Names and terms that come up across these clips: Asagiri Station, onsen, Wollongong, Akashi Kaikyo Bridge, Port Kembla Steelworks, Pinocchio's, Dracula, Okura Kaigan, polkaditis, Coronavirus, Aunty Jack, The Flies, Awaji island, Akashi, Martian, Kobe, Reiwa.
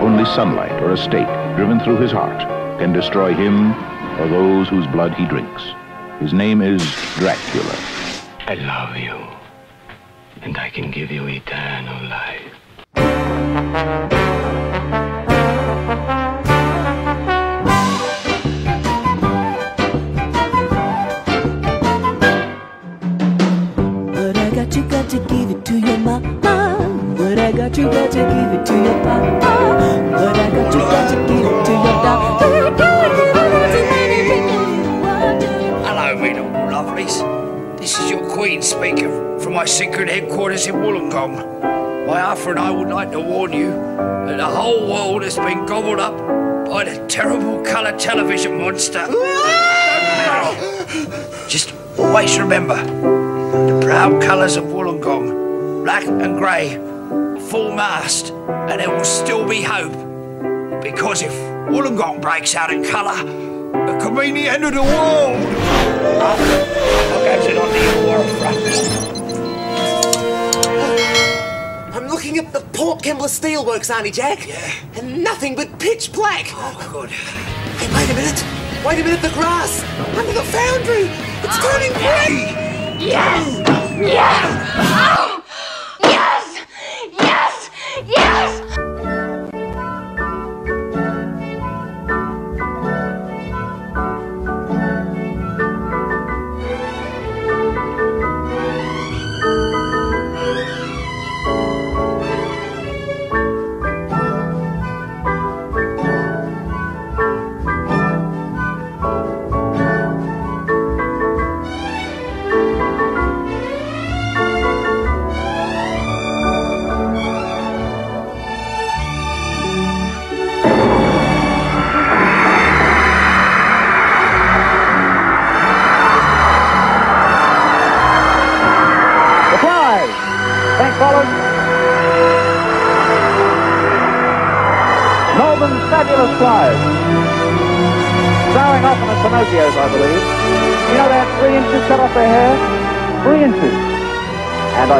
Only sunlight or a stake driven through his heart can destroy him or those whose blood he drinks. His name is Dracula. I love you, and I can give you eternal life. What I got to give it to your mama. What I got to give it to your papa. What I got to give it to your daughter. Hello, you lovelies. This is your queen speaking from my secret headquarters in Wollongong. My Arthur and I would like to warn you that the whole world has been gobbled up by the terrible colour television monster. Just always remember the proud colours of Wollongong, black and grey, full mast, and there will still be hope. Because if Wollongong breaks out in colour, it could mean the end of the world! I'll get it on the warfront. I'm looking at the Port Kembla Steelworks, Aunty Jack. Yeah. And nothing but pitch black. Oh, good. Hey, wait a minute. Wait a minute, the grass! Under the foundry! It's turning green! Yes! Yes! Oh! Yes! Yes! Yes! Starring off on the Pinocchio's, I believe. You know, they had 3 inches cut off their hair? 3 inches. And I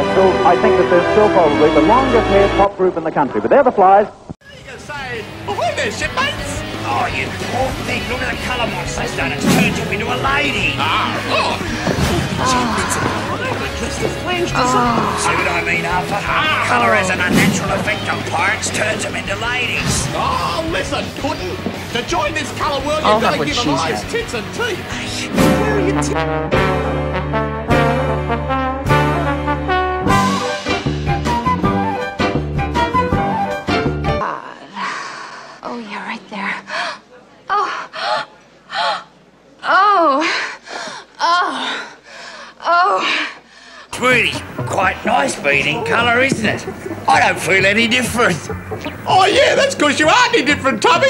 think that they're still probably the longest haired pop group in the country. But they're the Flies. You say, ahoy there, shipmates! Oh, you poor thing. Look at the colour monster. It's done. It's turned you into a lady. Ah! Oh! See what I mean, Arthur? Ah. Colour has an unnatural effect on pirates, turns them into ladies. Oh, listen, Puddin'. To join this colour world, you've got to give them eyes, tits and teeth. Where are your Oh, yeah, right there. Oh. Oh. Oh. Oh. It's really quite nice being in colour, isn't it? I don't feel any different. Oh, yeah, that's because you aren't any different, Tubby.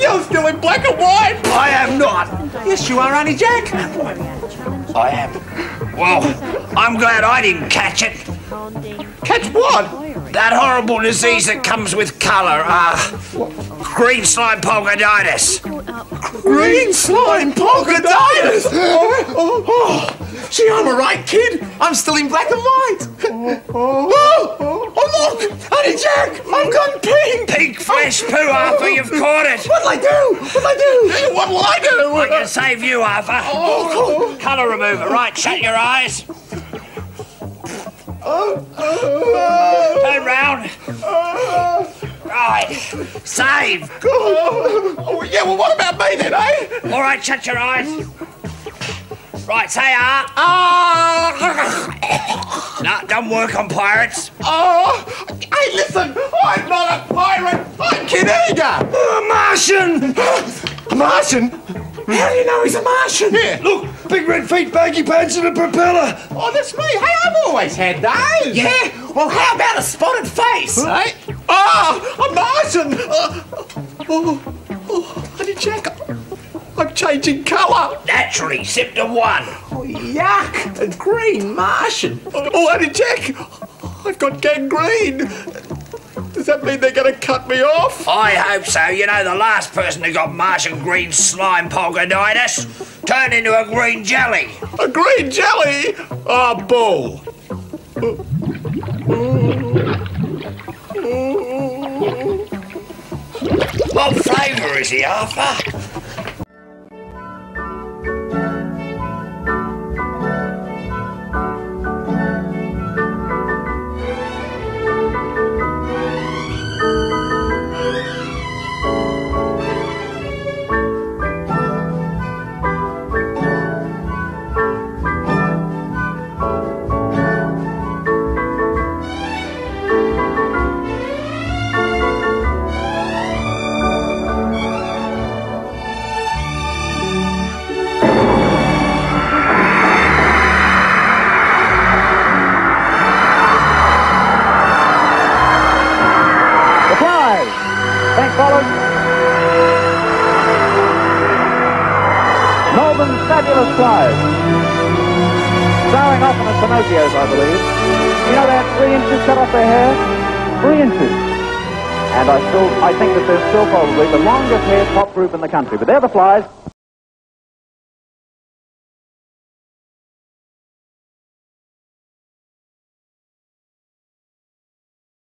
You're still in black and white. I am not. Yes, you are, Aunty Jack. I am. Well, I'm glad I didn't catch it. Catch what? That horrible disease that comes with colour. Green slime polkaditis. Green slime polkaditis? Gee, I'm a right kid. I'm still in black and white. Oh, look! Honey Jack, I've gone pink! Pink flesh poo, Arthur, you've caught it! What'll I do? What'll I do? What will I do? I can save you, Arthur. Oh, colour remover, right, shut your eyes. Turn round. Right, save. Oh, yeah, well, what about me then, eh? All right, shut your eyes. Right, say ah. Ah! No, don't work on pirates. Oh! Hey, listen! I'm not a pirate! I'm Kid Eager! Martian! Martian? How do you know he's a Martian? Yeah, look! Big red feet, baggy pants and a propeller! Oh, that's me! Hey, I've always had those! Yeah? Well, how about a spotted face, eh? Oh! A Martian! Honey Jack, I'm changing colour. Naturally, symptom 1. Oh, yuck. A green Martian. Oh, Aunty Jack, I've got gangrene. that mean they're going to cut me off? I hope so. You know, the last person who got Martian green slime polgonitis turned into a green jelly. A green jelly? Oh, bull. What flavour is he, Arthur? Starring off on the Pinocchio's, I believe. You know, they had 3 inches cut off their hair? 3 inches. And I think that they're still probably the longest hair top group in the country. But they're the Flies.